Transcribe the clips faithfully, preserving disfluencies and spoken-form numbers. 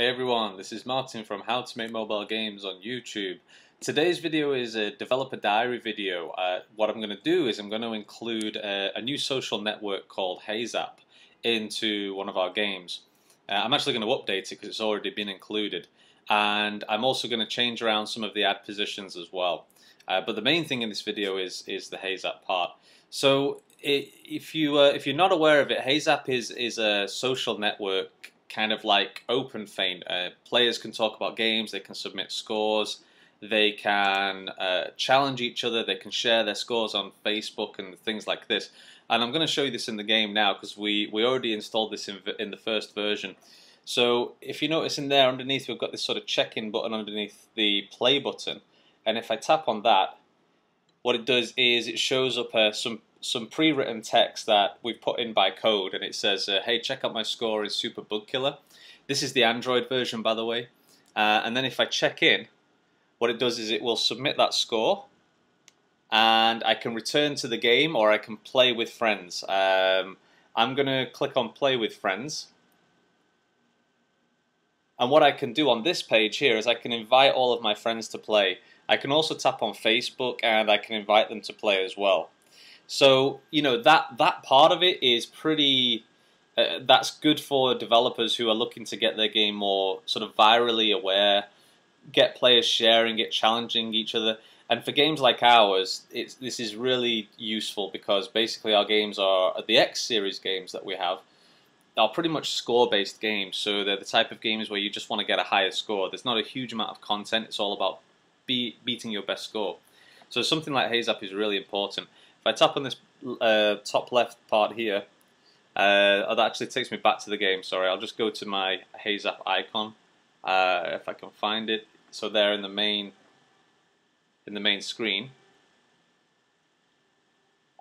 Hey everyone, this is Martin from How to Make Mobile Games on YouTube. Today's video is a developer diary video. Uh, what I'm going to do is I'm going to include a, a new social network called Heyzap into one of our games. Uh, I'm actually going to update it because it's already been included. And I'm also going to change around some of the ad positions as well. Uh, but the main thing in this video is, is the Heyzap part. So it, if, you, uh, if you're not aware of it, Heyzap is, is a social network kind of like OpenFaint. Uh, players can talk about games, they can submit scores, they can uh, challenge each other, they can share their scores on Facebook and things like this. And I'm going to show you this in the game now because we, we already installed this in, in the first version. So if you notice in there underneath we've got this sort of check-in button underneath the play button. And if I tap on that, what it does is it shows up uh, some some pre-written text that we've put in by code, and it says, uh, hey, check out my score in Super Bug Killer. This is the Android version, by the way. Uh, and then if I check in, what it does is it will submit that score, and I can return to the game or I can play with friends. Um, I'm going to click on play with friends. And what I can do on this page here is I can invite all of my friends to play. I can also tap on Facebook and I can invite them to play as well. So, you know, that, that part of it is pretty, uh, that's good for developers who are looking to get their game more sort of virally aware, get players sharing it, challenging each other. And for games like ours, it's, this is really useful because basically our games are, the X series games that we have, are pretty much score-based games. So they're the type of games where you just want to get a higher score. There's not a huge amount of content. It's all about be, beating your best score. So something like Heyzap is really important. If I tap on this uh, top left part here, uh, oh, that actually takes me back to the game, sorry. I'll just go to my Heyzap icon, uh, if I can find it. So there in the main, in the main screen.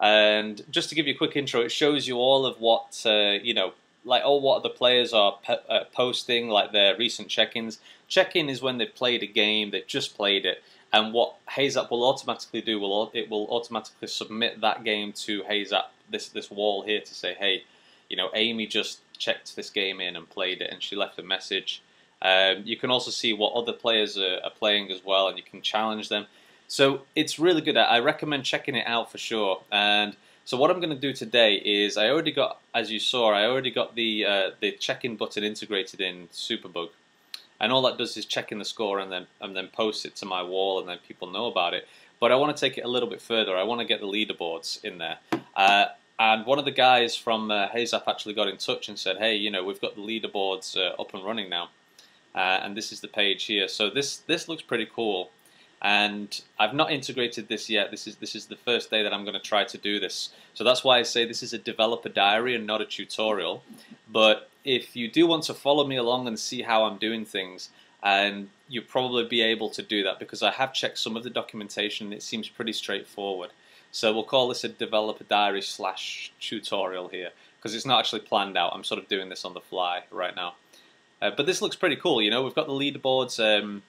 And just to give you a quick intro, it shows you all of what, uh, you know, like all what the players are pe uh, posting, like their recent check-ins. Check-in is when they've played a game, they've just played it. And what Heyzap will automatically do, will it will automatically submit that game to Heyzap, this, this wall here to say, hey, you know, Amy just checked this game in and played it and she left a message. Um, you can also see what other players are, are playing as well, and you can challenge them. So it's really good. I recommend checking it out for sure. And so what I'm going to do today is I already got, as you saw, I already got the, uh, the check-in button integrated in Superbug. And all that does is check in the score and then and then post it to my wall, and then people know about it. But I want to take it a little bit further. I want to get the leaderboards in there. Uh, and one of the guys from uh, Heyzap actually got in touch and said, hey, you know, we've got the leaderboards uh, up and running now. Uh, and this is the page here. So this this looks pretty cool. And I've not integrated this yet. This is this is the first day that I'm going to try to do this. So that's why I say this is a developer diary and not a tutorial. But if you do want to follow me along and see how I'm doing things, and you'll probably be able to do that because I have checked some of the documentation and it seems pretty straightforward. So we'll call this a developer diary slash tutorial here because it's not actually planned out. I'm sort of doing this on the fly right now. Uh, but this looks pretty cool. You know, we've got the leaderboards. Um,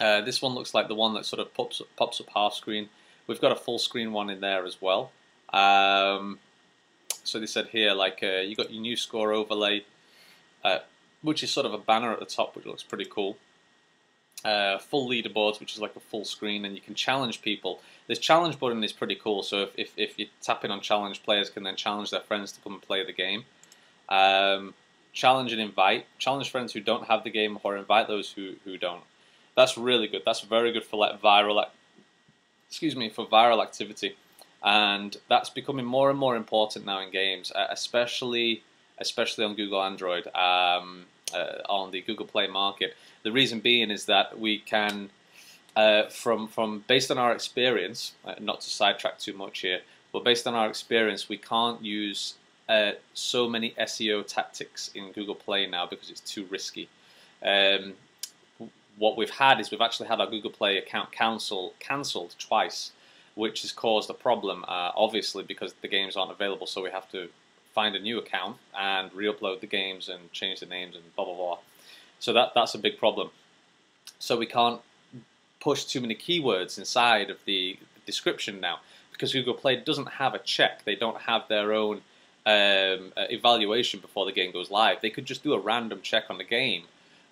Uh, this one looks like the one that sort of pops up, pops up half screen. We've got a full screen one in there as well. Um, so they said here, like, uh, you got your new score overlay, uh, which is sort of a banner at the top, which looks pretty cool. Uh, full leaderboards, which is like a full screen, and you can challenge people. This challenge button is pretty cool. So if, if, if you're tapping on challenge, players can then challenge their friends to come and play the game. Um, challenge and invite. Challenge friends who don't have the game, or invite those who, who don't. That's really good. That's very good for like viral, excuse me, for viral activity, and that's becoming more and more important now in games, especially especially on Google Android, um, uh, on the Google Play market. The reason being is that we can, uh, from from based on our experience, uh, not to sidetrack too much here, but based on our experience, we can't use uh, so many S E O tactics in Google Play now because it's too risky. Um, What we've had is we've actually had our Google Play account cancel, cancelled twice, which has caused a problem, uh, obviously, because the games aren't available, so we have to find a new account and re-upload the games and change the names and blah, blah, blah. So that, that's a big problem. So we can't push too many keywords inside of the description now, because Google Play doesn't have a check. They don't have their own um, evaluation before the game goes live. They could just do a random check on the game,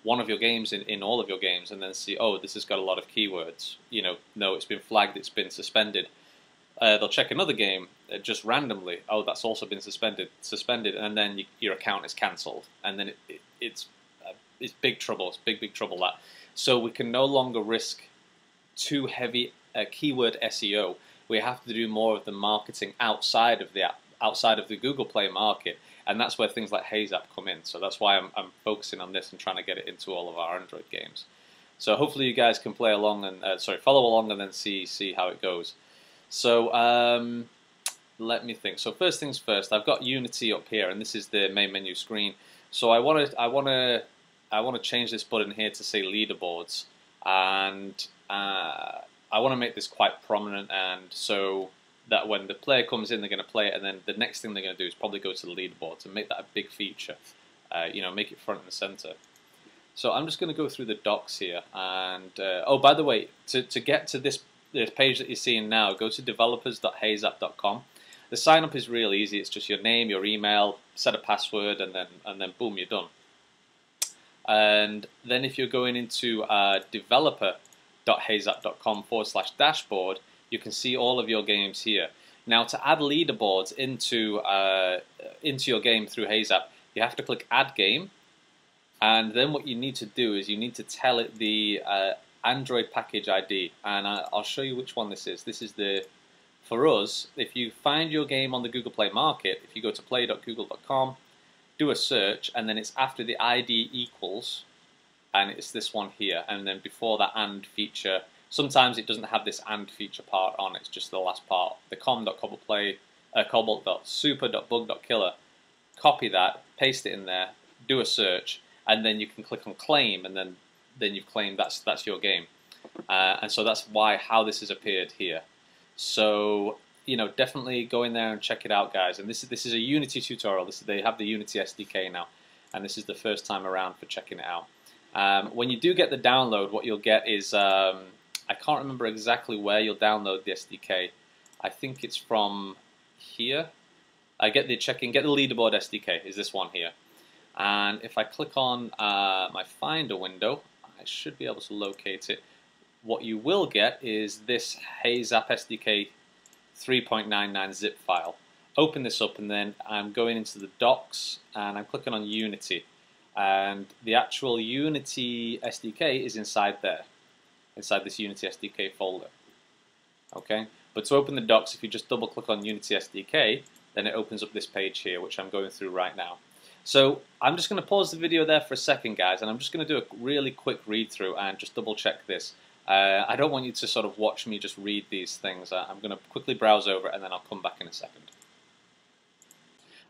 one of your games in, in all of your games, and then see, oh, this has got a lot of keywords. You know, no, it's been flagged, it's been suspended. Uh, they'll check another game uh, just randomly. Oh, that's also been suspended, suspended, and then you, your account is cancelled, and then it, it, it's uh, it's big trouble. It's big, big trouble that. So we can no longer risk too heavy uh, keyword S E O. We have to do more of the marketing outside of the app, outside of the Google Play market, and that's where things like Heyzap come in. So that's why I'm, I'm focusing on this and trying to get it into all of our Android games. So hopefully you guys can play along and uh, sorry, follow along and then see see how it goes. So um, let me think. So first things first, I've got Unity up here, and this is the main menu screen. So I want to I want to I want to change this button here to say leaderboards, and uh, I want to make this quite prominent, and so that when the player comes in, they're going to play it, and then the next thing they're going to do is probably go to the leaderboards and make that a big feature. Uh, you know, make it front and center. So I'm just going to go through the docs here, and uh, oh, by the way, to to get to this. This page that you're seeing now, go to developers dot heyzap dot com. The sign up is real easy. It's just your name, your email, set a password, and then and then boom, you're done. And then if you're going into uh, developer.heyzap.com forward slash dashboard, you can see all of your games here. Now to add leaderboards into uh, into your game through Heyzap, you have to click Add Game, and then what you need to do is you need to tell it the uh, Android package I D, and I'll show you which one this is. This is the, for us, if you find your game on the Google Play market, if you go to play dot google dot com, do a search, and then it's after the I D equals, and it's this one here, and then before that and feature. Sometimes it doesn't have this and feature part on, it's just the last part, the com.cobbleplay, uh, cobalt.super.bug.killer, copy that, paste it in there, do a search, and then you can click on claim, and then then you've claimed that's that's your game, uh, and so that's why how this has appeared here. So you know, definitely go in there and check it out, guys. And this is this is a Unity tutorial. This is, they have the Unity S D K now, and this is the first time around for checking it out. Um, when you do get the download, what you'll get is um, I can't remember exactly where you'll download the S D K. I think it's from here. I get the check-in, get the leaderboard S D K is this one here, and if I click on uh, my Finder window, I should be able to locate it. What you will get is this Heyzap S D K three point nine nine zip file. Open this up, and then I'm going into the docs, and I'm clicking on Unity, and the actual Unity S D K is inside there, inside this Unity S D K folder. Okay, but to open the docs, if you just double click on Unity S D K, then it opens up this page here, which I'm going through right now. So I'm just going to pause the video there for a second, guys, and I'm just going to do a really quick read through and just double check this. Uh, I don't want you to sort of watch me just read these things. I'm going to quickly browse over it, and then I'll come back in a second.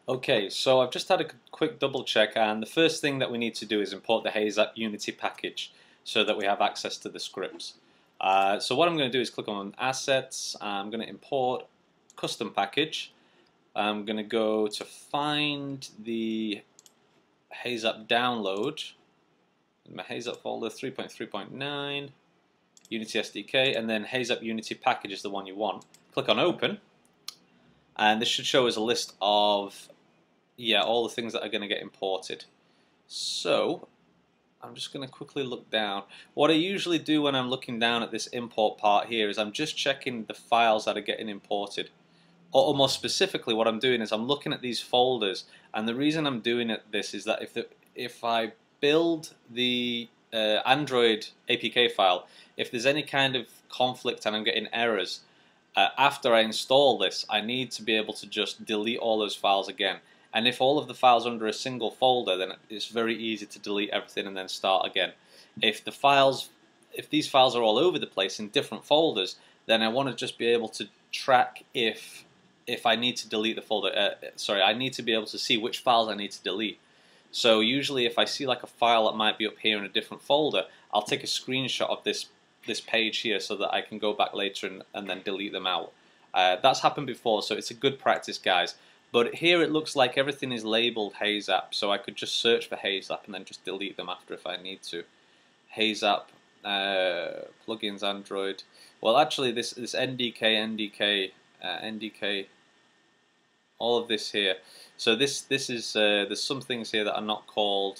Okay, so I've just had a quick double check, and the first thing that we need to do is import the Heyzap Unity package so that we have access to the scripts. Uh, so what I'm going to do is click on Assets. I'm going to import Custom Package. I'm going to go to find the Heyzap download in my Heyzap folder, three point three point nine, Unity S D K, and then Heyzap Unity package is the one you want. Click on Open, and this should show us a list of, yeah, all the things that are going to get imported. So I'm just going to quickly look down. What I usually do when I'm looking down at this import part here is I'm just checking the files that are getting imported. Or more specifically, what I'm doing is I'm looking at these folders, and the reason I'm doing it this is that if the, if I build the uh, Android A P K file, if there's any kind of conflict and I'm getting errors, uh, after I install this, I need to be able to just delete all those files again. And if all of the files are under a single folder, then it's very easy to delete everything and then start again. If the files, if these files are all over the place in different folders, then I want to just be able to track if if I need to delete the folder, uh, sorry, I need to be able to see which files I need to delete. So usually if I see like a file that might be up here in a different folder, I'll take a screenshot of this this page here so that I can go back later and, and then delete them out. Uh, that's happened before, so it's a good practice, guys. But here it looks like everything is labeled Heyzap, so I could just search for Heyzap and then just delete them after if I need to. Heyzap, uh, plugins, Android. Well, actually this, this N D K, N D K, uh, N D K, all of this here. So this this is uh, there's some things here that are not called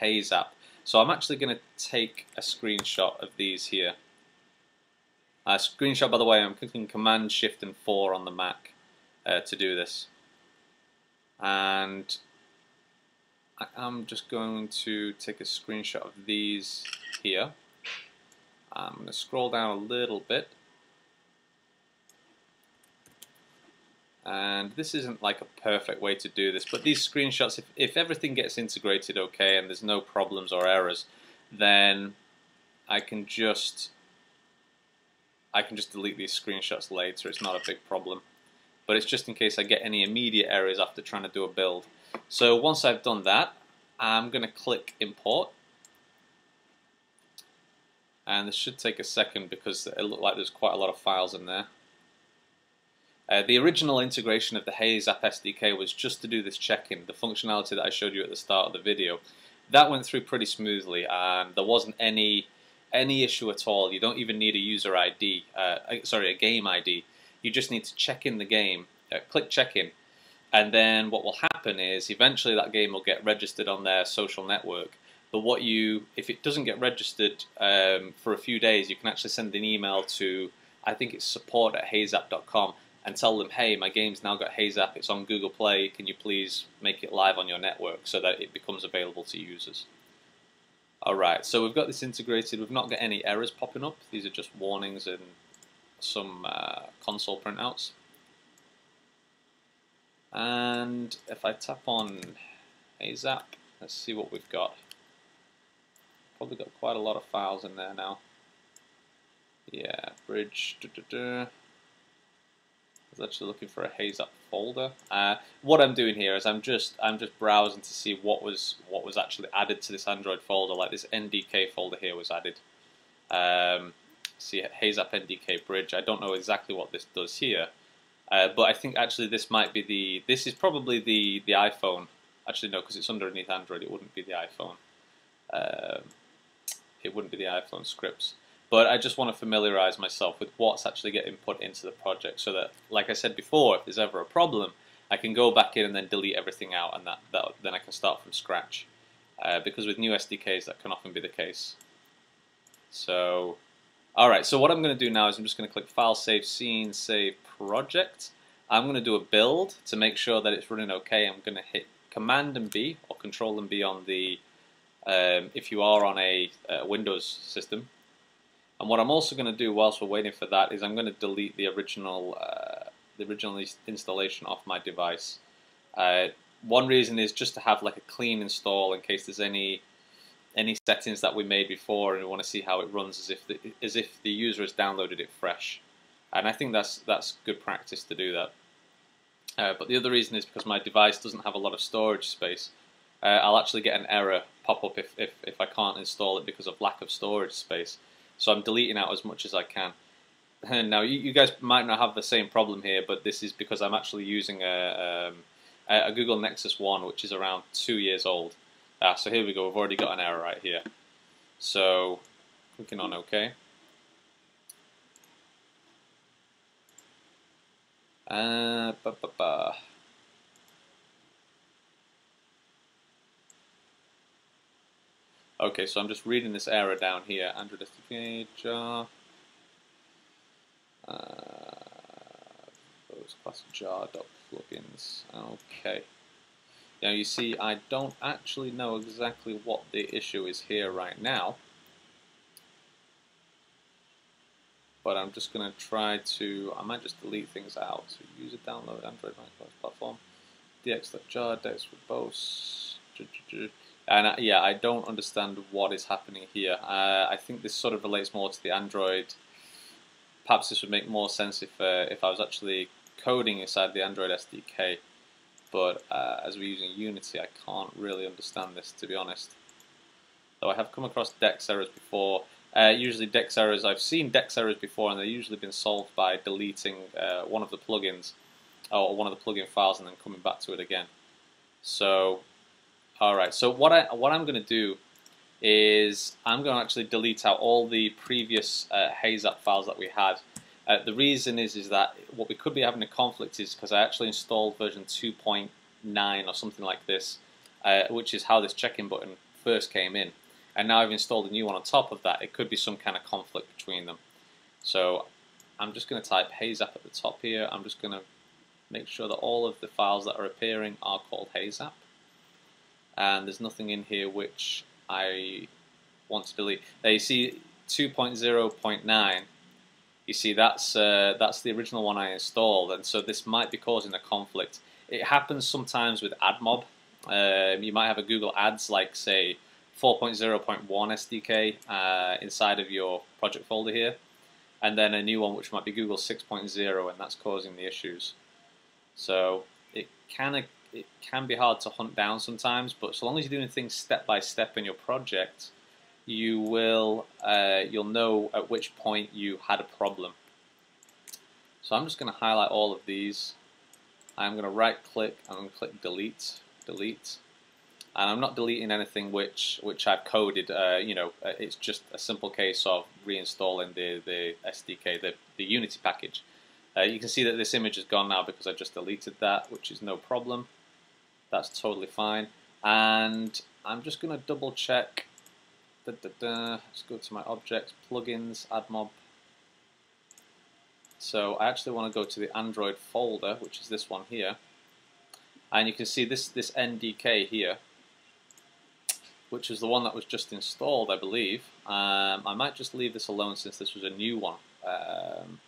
Heyzap. So I'm actually going to take a screenshot of these here. A uh, screenshot, by the way, I'm clicking Command Shift and four on the Mac uh, to do this. And I am just going to take a screenshot of these here. I'm going to scroll down a little bit. And this isn't like a perfect way to do this, but these screenshots, if, if everything gets integrated okay and there's no problems or errors, then I can just I can just delete these screenshots later. It's not a big problem, but it's just in case I get any immediate errors after trying to do a build. So once I've done that, I'm going to click import, and this should take a second because it looked like there's quite a lot of files in there. Uh, the original integration of the Heyzap S D K was just to do this check-in, the functionality that I showed you at the start of the video. That went through pretty smoothly, and there wasn't any any issue at all. You don't even need a user I D, uh, sorry, a game I D. You just need to check in the game, uh, click check-in, and then what will happen is eventually that game will get registered on their social network. But what you, if it doesn't get registered um, for a few days, you can actually send an email to, I think it's support at heyzap dot com. And tell them, hey, my game's now got Heyzap, it's on Google Play, can you please make it live on your network so that it becomes available to users. Alright, so we've got this integrated, we've not got any errors popping up, these are just warnings and some uh, console printouts. And if I tap on Heyzap, let's see what we've got. Probably got quite a lot of files in there now. Yeah, bridge, duh, duh, duh. I was actually looking for a Heyzap folder. Uh, what I'm doing here is I'm just I'm just browsing to see what was what was actually added to this Android folder. Like this N D K folder here was added. Um, see Heyzap N D K bridge. I don't know exactly what this does here, uh, but I think actually this might be the this is probably the the iPhone. Actually no, because it's underneath Android. It wouldn't be the iPhone. Um, it wouldn't be the iPhone scripts. But I just want to familiarize myself with what's actually getting put into the project so that, like I said before, if there's ever a problem, I can go back in and then delete everything out, and that, that then I can start from scratch. Uh, because with new S D Ks, that can often be the case. So, alright, so what I'm going to do now is I'm just going to click File, Save, Scene, Save Project. I'm going to do a build to make sure that it's running okay. I'm going to hit Command and B, or Control and B on the, um, if you are on a uh, Windows system. And what I'm also going to do whilst we're waiting for that is I'm going to delete the original uh, the original installation off my device. Uh, one reason is just to have like a clean install in case there's any any settings that we made before and we want to see how it runs as if the, as if the user has downloaded it fresh. And I think that's that's good practice to do that. Uh, but the other reason is because my device doesn't have a lot of storage space. Uh, I'll actually get an error pop up if, if if I can't install it because of lack of storage space. So I'm deleting out as much as I can. Now you, you guys might not have the same problem here, but this is because I'm actually using a, um, a Google Nexus One, which is around two years old. Ah, so here we go, we've already got an error right here. So clicking on OK. Uh, ba, ba, ba. Okay, so I'm just reading this error down here. Android S D K jar. Uh, those class jar dot plugins. Okay. Now you see, I don't actually know exactly what the issue is here right now, but I'm just going to try to. I might just delete things out. So user download Android platform. D X dot jar. Dex with both. And uh, yeah, I don't understand what is happening here. Uh, I think this sort of relates more to the Android. Perhaps this would make more sense if uh, if I was actually coding inside the Android S D K. But uh, as we're using Unity, I can't really understand this, to be honest. Though I have come across dex errors before. Uh, usually dex errors, I've seen dex errors before, and they've usually been solved by deleting uh, one of the plugins, or one of the plugin files, and then coming back to it again. So. Alright, so what, I, what I'm going to do is I'm going to actually delete out all the previous uh, Heyzap files that we had. Uh, the reason is is that what we could be having a conflict is because I actually installed version two point nine or something like this, uh, which is how this check-in button first came in. and now I've installed a new one on top of that, it could be some kind of conflict between them. So I'm just going to type Heyzap at the top here. I'm just going to make sure that all of the files that are appearing are called Heyzap, and there's nothing in here which I want to delete. There you see two point zero point nine, you see that's, uh, that's the original one I installed, and so this might be causing a conflict. It happens sometimes with AdMob. Um, you might have a Google Ads, like say four point zero point one S D K uh, inside of your project folder here, and then a new one which might be Google six point zero, and that's causing the issues. So it can, it can be hard to hunt down sometimes, but so long as you're doing things step by step in your project, you will uh, you'll know at which point you had a problem. So I'm just going to highlight all of these. I'm going to right click and I'm going to click delete, delete, and I'm not deleting anything which which I've coded. Uh, you know, it's just a simple case of reinstalling the the S D K, the the Unity package. Uh, you can see that this image is gone now because I just deleted that, which is no problem. That's totally fine. And I'm just going to double check. Da, da, da. Let's go to my objects, plugins, AdMob. So I actually want to go to the Android folder, which is this one here. And you can see this, this N D K here, which is the one that was just installed, I believe. Um, I might just leave this alone since this was a new one. Um,